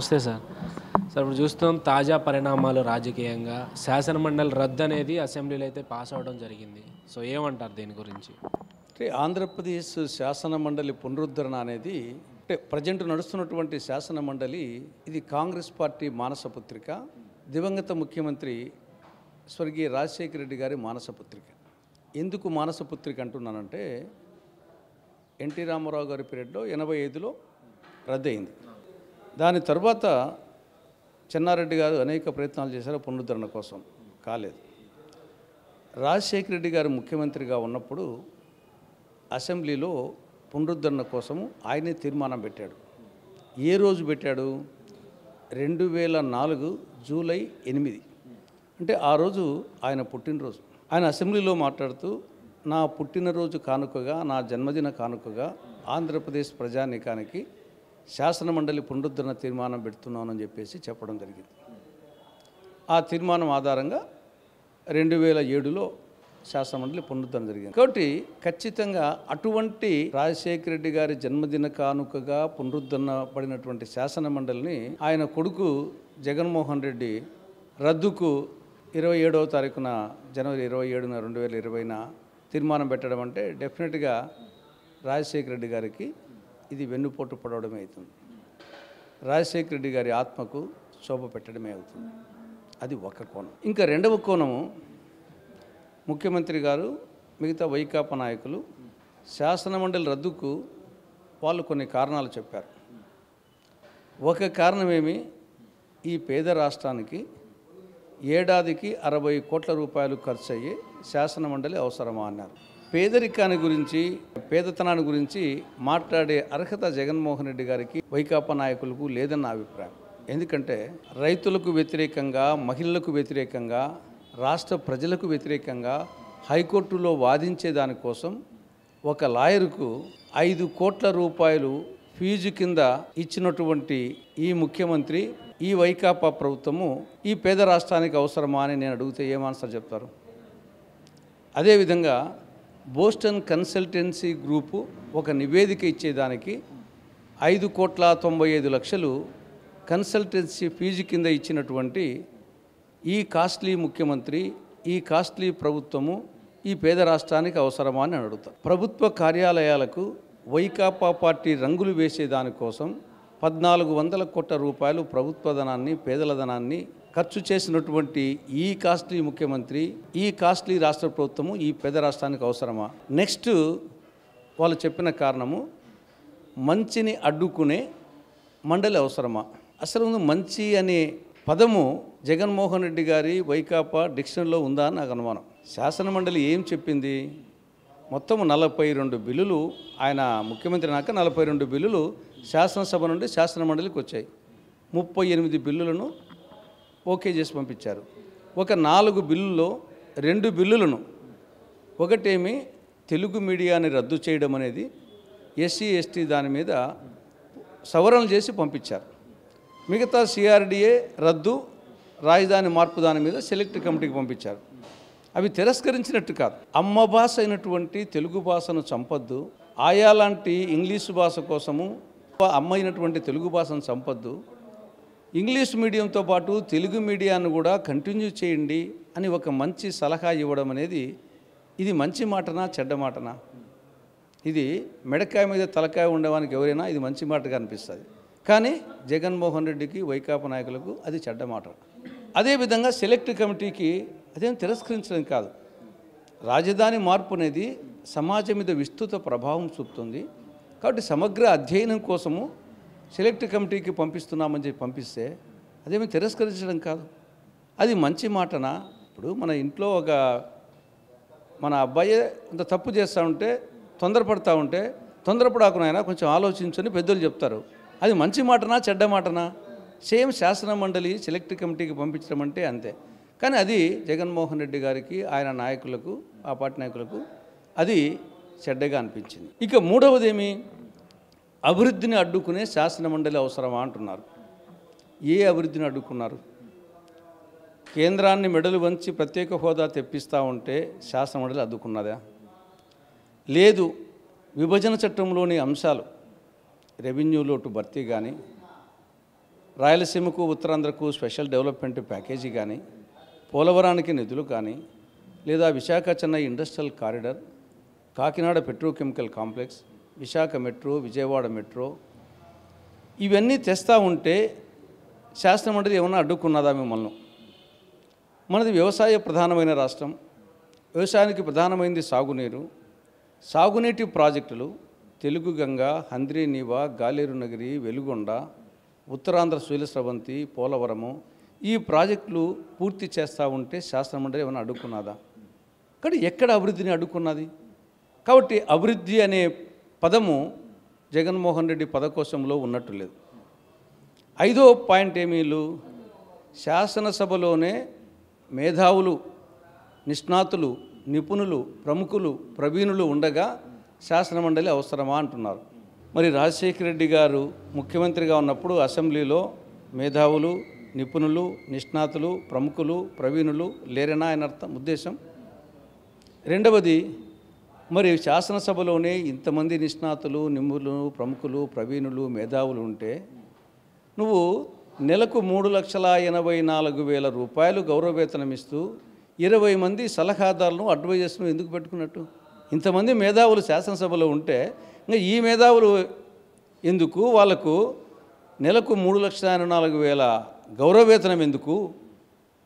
నమస్తే sir. Sir ఇప్పుడు చూస్తాం తాజా పరిణామాలు రాజకీయంగా శాసనమండలి రద్దు అనేది అసెంబ్లీలో అయితే పాస్ అవడం జరిగింది. సో ఏమంటారు దీని గురించి? అంటే ఆంధ్రప్రదేశ్ శాసనమండలి పునరుద్ధరణ అనేది అంటే ప్రజెంట్ నడుస్తున్నటువంటి శాసనమండలి ఇది కాంగ్రెస్ పార్టీ మానసపుత్రిక, దివంగత ముఖ్యమంత్రి స్వర్గీయ రాజశేఖర రెడ్డి గారి మానసపుత్రిక. ఎందుకు మానసపుత్రిక అంటున్నానంటే ఎన్టీ రామారావు గారి పీరియడ్లో 85లో రద్దయింది. దాని తర్వాత చెన్నారెడ్డి గారు అనేక ప్రయత్నాలు చేశారు పునరుద్ధరణ కోసం, కాలేదు. రాజశేఖర రెడ్డి గారు ముఖ్యమంత్రిగా ఉన్నప్పుడు అసెంబ్లీలో పునరుద్ధరణ కోసము ఆయనే తీర్మానం పెట్టాడు. ఏ రోజు పెట్టాడు? 2004 జూలై 8. అంటే ఆ రోజు ఆయన పుట్టినరోజు. ఆయన అసెంబ్లీలో మాట్లాడుతూ నా పుట్టినరోజు కానుకగా, నా జన్మదిన కానుకగా ఆంధ్రప్రదేశ్ ప్రజానీకానికి శాసనమండలి పునరుద్ధరణ తీర్మానం పెడుతున్నానని చెప్పేసి చెప్పడం జరిగింది. ఆ తీర్మానం ఆధారంగా 2007లో శాసనమండలి పునరుద్ధరణ జరిగింది. కాబట్టి ఖచ్చితంగా అటువంటి రాజశేఖర రెడ్డి గారి జన్మదిన కానుకగా పునరుద్ధరణ పడినటువంటి శాసనమండలిని ఆయన కొడుకు జగన్మోహన్ రెడ్డి రద్దుకు 27వ తారీఖున జనవరి 27న 2020న తీర్మానం పెట్టడం అంటే డెఫినెట్గా రాజశేఖర రెడ్డి గారికి ఇది వెన్నుపోటు పడవడమే అవుతుంది, రాజశేఖర రెడ్డి గారి ఆత్మకు శోభ పెట్టడమే అవుతుంది. అది ఒక కోణం. ఇంకా రెండవ కోణము, ముఖ్యమంత్రి గారు మిగతా వైకాపా నాయకులు శాసనమండలి రద్దుకు వాళ్ళు కొన్ని కారణాలు చెప్పారు. ఒక కారణమేమి, ఈ పేద రాష్ట్రానికి ఏడాదికి 60 కోట్ల రూపాయలు ఖర్చు అయ్యే శాసనమండలి అవసరమా అన్నారు. పేదరికాన్ని గురించి, పేదతనాన్ని గురించి మాట్లాడే అర్హత జగన్మోహన్ రెడ్డి గారికి వైకాపా నాయకులకు లేదన్న అభిప్రాయం. ఎందుకంటే రైతులకు వ్యతిరేకంగా, మహిళలకు వ్యతిరేకంగా, రాష్ట్ర ప్రజలకు వ్యతిరేకంగా హైకోర్టులో వాదించే దానికోసం ఒక లాయర్కు 5 కోట్ల రూపాయలు ఫీజు కింద ఇచ్చినటువంటి ఈ ముఖ్యమంత్రి, ఈ వైకాపా ప్రభుత్వము ఈ పేద రాష్ట్రానికి అవసరమా అని నేను అడిగితే ఏమాన్సర్ చెప్తారు? అదేవిధంగా బోస్టన్ కన్సల్టెన్సీ గ్రూపు ఒక నివేదిక ఇచ్చేదానికి 5,95,00,000 కన్సల్టెన్సీ ఫీజు కింద ఇచ్చినటువంటి ఈ కాస్ట్లీ ముఖ్యమంత్రి, ఈ కాస్ట్లీ ప్రభుత్వము ఈ పేద రాష్ట్రానికి అవసరమా అని అడుగుతారు. ప్రభుత్వ కార్యాలయాలకు వైకాపా పార్టీ రంగులు వేసేదానికోసం 1,400 కోట్ల రూపాయలు ప్రభుత్వ ధనాన్ని, పేదల ధనాన్ని ఖర్చు చేసినటువంటి ఈ కాస్ట్లీ ముఖ్యమంత్రి, ఈ కాస్ట్లీ రాష్ట్ర ప్రభుత్వము ఈ పేద రాష్ట్రానికి అవసరమా? నెక్స్ట్ వాళ్ళు చెప్పిన కారణము మంచిని అడ్డుకునే మండలి అవసరమా? అసలు మంచి అనే పదము జగన్మోహన్ రెడ్డి గారి వైకాపా డిక్షన్లో ఉందా అని నాకు అనుమానం. శాసనమండలి ఏం చెప్పింది? మొత్తం 42 బిల్లులు ఆయన ముఖ్యమంత్రి నాక 42 బిల్లులు శాసనసభ నుండి శాసనమండలికి వచ్చాయి. 38 బిల్లులను ఓకే చేసి పంపించారు. ఒక 4 బిల్లుల్లో 2 బిల్లులను, ఒకటేమి తెలుగు మీడియాని రద్దు చేయడం అనేది, ఎస్సీ ఎస్టీ దాని మీద సవరణలు చేసి పంపించారు. మిగతా సిఆర్డీఏ రద్దు, రాజధాని మార్పు దాని మీద సెలెక్ట్ కమిటీకి పంపించారు. అవి తిరస్కరించినట్టు కాదు. అమ్మ భాష అయినటువంటి తెలుగు భాషను చంపొద్దు, ఆయా లాంటి ఇంగ్లీషు భాష కోసము అమ్మ అయినటువంటి తెలుగు భాషను చంపొద్దు, ఇంగ్లీష్ మీడియంతో పాటు తెలుగు మీడియాన్ని కూడా కంటిన్యూ చేయండి అని ఒక మంచి సలహా ఇవ్వడం అనేది ఇది మంచి మాటనా చెడ్డ మాటనా? ఇది మెడకాయ మీద తలకాయ ఉండడానికి ఎవరైనా ఇది మంచి మాటగా అనిపిస్తుంది, కానీ జగన్మోహన్ రెడ్డికి వైకాపా నాయకులకు అది చెడ్డ మాట. అదేవిధంగా సెలెక్ట్ కమిటీకి అదేం తిరస్కరించడం కాదు. రాజధాని మార్పు అనేది సమాజం మీద విస్తృత ప్రభావం చూపుతుంది కాబట్టి సమగ్ర అధ్యయనం కోసము సెలెక్ట్ కమిటీకి పంపిస్తున్నామని చెప్పి పంపిస్తే అదేమి తిరస్కరించడం కాదు. అది మంచి మాటనా? ఇప్పుడు మన ఇంట్లో ఒక మన అబ్బాయి అంత తప్పు చేస్తూ ఉంటే, తొందరపడతా ఉంటే తొందరపడాకునైనా కొంచెం ఆలోచించని పెద్దలు చెప్తారు. అది మంచి మాటనా చెడ్డ మాటనా? సేమ్ శాసనమండలి సెలెక్ట్ కమిటీకి పంపించడం అంటే అంతే. కానీ అది జగన్మోహన్ రెడ్డి గారికి, ఆయన నాయకులకు, ఆ పార్టీ నాయకులకు అది చెడ్డగా అనిపించింది. ఇక మూడవదేమి, అభివృద్ధిని అడ్డుకునే శాసనమండలి అవసరమా అంటున్నారు. ఏ అభివృద్ధిని అడ్డుకున్నారు? కేంద్రాన్ని మెడలు వంచి ప్రత్యేక హోదా తెప్పిస్తూ ఉంటే శాసనమండలి అడ్డుకున్నదా? లేదు. విభజన చట్టంలోని అంశాలు, రెవెన్యూ లోటు భర్తీ కానీ, రాయలసీమకు ఉత్తరాంధ్రకు స్పెషల్ డెవలప్‌మెంట్ ప్యాకేజీ గాని పోలవరానికి నిధులు గాని లేదా Visakha Chennai industrial corridor Kakinada petrochemical complex Visakha metro Vijayawada metro ఇవన్నీ చేస్తా ఉంటే శాసన మండలి ఏమన్నా అడ్డుకున్నదా మిమ్మల్ని? మనది వ్యవసాయ ప్రధానమైన రాష్ట్రం. వ్యవసాయానికి ప్రధానమైనది సాగునీరు. సాగునీటి ప్రాజెక్టులు తెలుగు గంగ, హంద్రీ నీవా, గాలేరు నగరి, వెలుగొండ, ఉత్తరాంధ్ర శూల స్రవంతి, పోలవరము ఈ ప్రాజెక్టులు పూర్తి చేస్తూ ఉంటే శాసన మండలి ఏమైనా అడ్డుకున్నదా? కానీ ఎక్కడ అభివృద్ధిని అడ్డుకున్నది? కాబట్టి అభివృద్ధి అనే పదము జగన్మోహన్ రెడ్డి పదకోశంలో ఉన్నట్టు లేదు. ఐదో పాయింట్ ఏమీలు, శాసనసభలోనే మేధావులు, నిష్ణాతులు, నిపుణులు, ప్రముఖులు, ప్రవీణులు ఉండగా శాసనమండలి అవసరమా అంటున్నారు. మరి రాజశేఖర రెడ్డి గారు ముఖ్యమంత్రిగా ఉన్నప్పుడు అసెంబ్లీలో మేధావులు, నిపుణులు, నిష్ణాతులు, ప్రముఖులు, ప్రవీణులు లేరనా అని అర్థం ఉద్దేశం. రెండవది, మరి శాసనసభలోనే ఇంతమంది నిష్ణాతులు, నిపుణులు, ప్రముఖులు, ప్రవీణులు, మేధావులు ఉంటే నువ్వు నెలకు 3,84,000 రూపాయలు గౌరవ వేతనం ఇస్తూ 20 మంది సలహాదారులను, అడ్వైజర్స్ను ఎందుకు పెట్టుకున్నట్టు? ఇంతమంది మేధావులు శాసనసభలో ఉంటే ఇంకా ఈ మేధావులు ఎందుకు? వాళ్ళకు నెలకు 3,84,000 గౌరవ వేతనం ఎందుకు?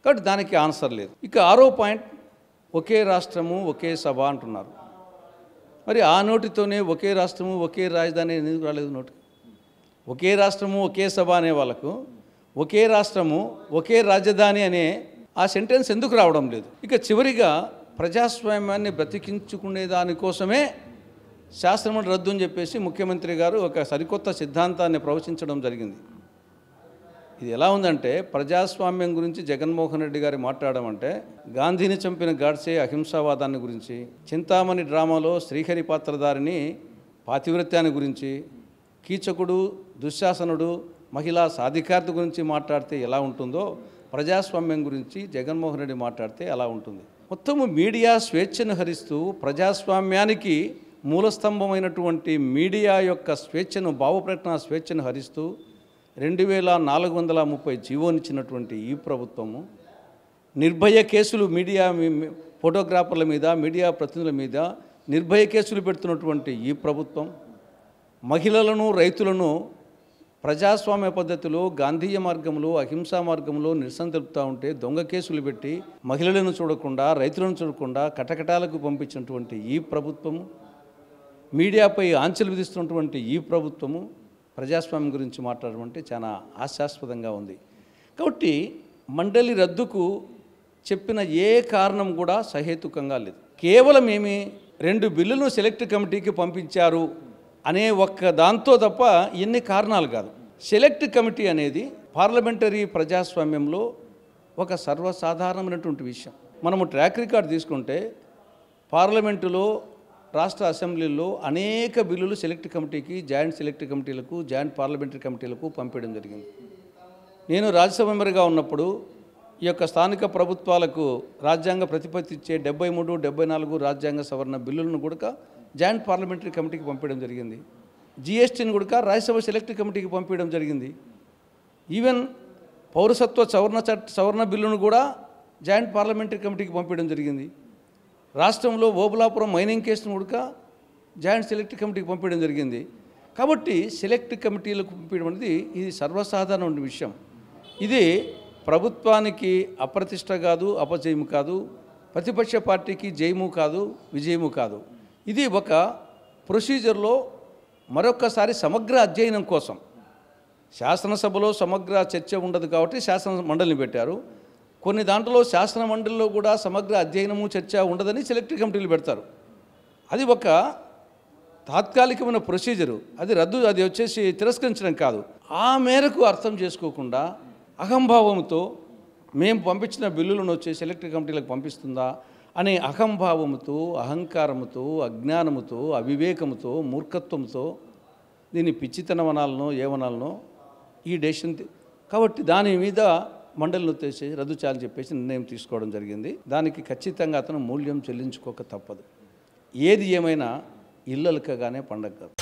కాబట్టి దానికి ఆన్సర్ లేదు. ఇక ఆరో పాయింట్, ఒకే రాష్ట్రము ఒకే సభ అంటున్నారు. మరి ఆ నోటితోనే ఒకే రాష్ట్రము ఒకే రాజధాని ఎందుకు రాలేదు నోటికి? ఒకే రాష్ట్రము ఒకే సభ అనే వాళ్ళకు ఒకే రాష్ట్రము ఒకే రాజధాని అనే ఆ సెంటెన్స్ ఎందుకు రావడం లేదు? ఇక చివరిగా, ప్రజాస్వామ్యాన్ని బ్రతికించుకునే దానికోసమే శాసనమండలి రద్దు అని చెప్పేసి ముఖ్యమంత్రి గారు ఒక సరికొత్త సిద్ధాంతాన్ని ప్రవచించడం జరిగింది. ఇది ఎలా ఉందంటే, ప్రజాస్వామ్యం గురించి జగన్మోహన్ రెడ్డి గారు మాట్లాడడం అంటే గాంధీని చంపిన గాడ్సే అహింసావాదాన్ని గురించి, చింతామణి డ్రామాలో శ్రీహరి పాత్రధారిని పాతివ్రత్యాన్ని గురించి, కీచకుడు, దుశ్శాసనుడు, మహిళా సాధికారత గురించి మాట్లాడితే ఎలా ఉంటుందో ప్రజాస్వామ్యం గురించి జగన్మోహన్ రెడ్డి మాట్లాడితే అలా ఉంటుంది. మొత్తము మీడియా స్వేచ్ఛను హరిస్తూ ప్రజాస్వామ్యానికి మూలస్తంభమైనటువంటి మీడియా యొక్క స్వేచ్ఛను, భావప్రకటన స్వేచ్ఛను హరిస్తూ 2,430 జీవోనిచ్చినటువంటి ఈ ప్రభుత్వము నిర్భయ కేసులు మీడియా ఫోటోగ్రాఫర్ల మీద, మీడియా ప్రతినిధుల మీద నిర్భయ కేసులు పెడుతున్నటువంటి ఈ ప్రభుత్వం మహిళలను, రైతులను ప్రజాస్వామ్య పద్ధతిలో, గాంధీయ మార్గంలో, అహింసా మార్గంలో నిరసన తెలుపుతూ ఉంటే దొంగ కేసులు పెట్టి మహిళలను చూడకుండా, రైతులను చూడకుండా కటకటాలకు పంపించినటువంటి ఈ ప్రభుత్వము, మీడియాపై ఆంక్షలు విధిస్తున్నటువంటి ఈ ప్రభుత్వము ప్రజాస్వామ్యం గురించి మాట్లాడడం అంటే చాలా హాస్యాస్పదంగా ఉంది. కాబట్టి మండలి రద్దుకు చెప్పిన ఏ కారణం కూడా సహేతుకంగా లేదు. కేవలం ఏమి, 2 బిల్లులను సెలెక్ట్ కమిటీకి పంపించారు అనే ఒక్క దాంతో తప్ప ఎన్ని కారణాలు కాదు. సెలెక్ట్ కమిటీ అనేది పార్లమెంటరీ ప్రజాస్వామ్యంలో ఒక సర్వసాధారణమైనటువంటి విషయం. మనము ట్రాక్ రికార్డ్ తీసుకుంటే పార్లమెంటులో, రాష్ట్ర అసెంబ్లీలో అనేక బిల్లులు సెలెక్ట్ కమిటీకి, జాయింట్ సెలెక్ట్ కమిటీలకు, జాయింట్ పార్లమెంటరీ కమిటీలకు పంపించడం జరిగింది. నేను రాజ్యసభ మెంబర్గా ఉన్నప్పుడు ఈ యొక్క స్థానిక ప్రభుత్వాలకు రాజ్యాంగ ప్రతిపత్తి ఇచ్చే 73, 74 రాజ్యాంగ సవరణ బిల్లులను కూడా జాయింట్ పార్లమెంటరీ కమిటీకి పంపించడం జరిగింది. జీఎస్టీని కూడా రాజ్యసభ సెలెక్ట్ కమిటీకి పంపించడం జరిగింది. ఈవెన్ పౌరసత్వ సవరణ బిల్లును కూడా జాయింట్ పార్లమెంటరీ కమిటీకి పంపించడం జరిగింది. రాష్ట్రంలో ఓబులాపురం మైనింగ్ కేసును కూడా జాయింట్ సెలెక్ట్ కమిటీకి పంపించడం జరిగింది. కాబట్టి సెలెక్ట్ కమిటీలకు పంపించడం అనేది ఇది సర్వసాధారణ విషయం. ఇది ప్రభుత్వానికి అప్రతిష్ట కాదు, అపజయము కాదు, ప్రతిపక్ష పార్టీకి జయము కాదు, విజయము కాదు. ఇది ఒక ప్రొసీజర్లో మరొకసారి సమగ్ర అధ్యయనం కోసం. శాసనసభలో సమగ్ర చర్చ ఉండదు కాబట్టి శాసన మండలిని పెట్టారు. కొన్ని దాంట్లో శాసన మండలిలో కూడా సమగ్ర అధ్యయనము, చర్చ ఉండదని సెలెక్ట్ కమిటీలు పెడతారు. అది ఒక తాత్కాలికమైన ప్రొసీజరు. అది రద్దు, అది వచ్చేసి తిరస్కరించడం కాదు. ఆ మేరకు అర్థం చేసుకోకుండా అహంభావంతో మేము పంపించిన బిల్లులను వచ్చే సెలెక్ట్ కమిటీలకు పంపిస్తుందా అనే అహంభావముతో, అహంకారముతో, అజ్ఞానముతో, అవివేకముతో, మూర్ఖత్వంతో దీన్ని పిచ్చితనవనాలనో ఏవనాలనో ఈ డెసిషన్. కాబట్టి దాని మీద మండలిని వచ్చేసి రద్దు చేయాలని చెప్పేసి నిర్ణయం తీసుకోవడం జరిగింది. దానికి ఖచ్చితంగా అతను మూల్యం చెల్లించుకోక తప్పదు. ఏది ఏమైనా ఇల్లలకగానే పండగ.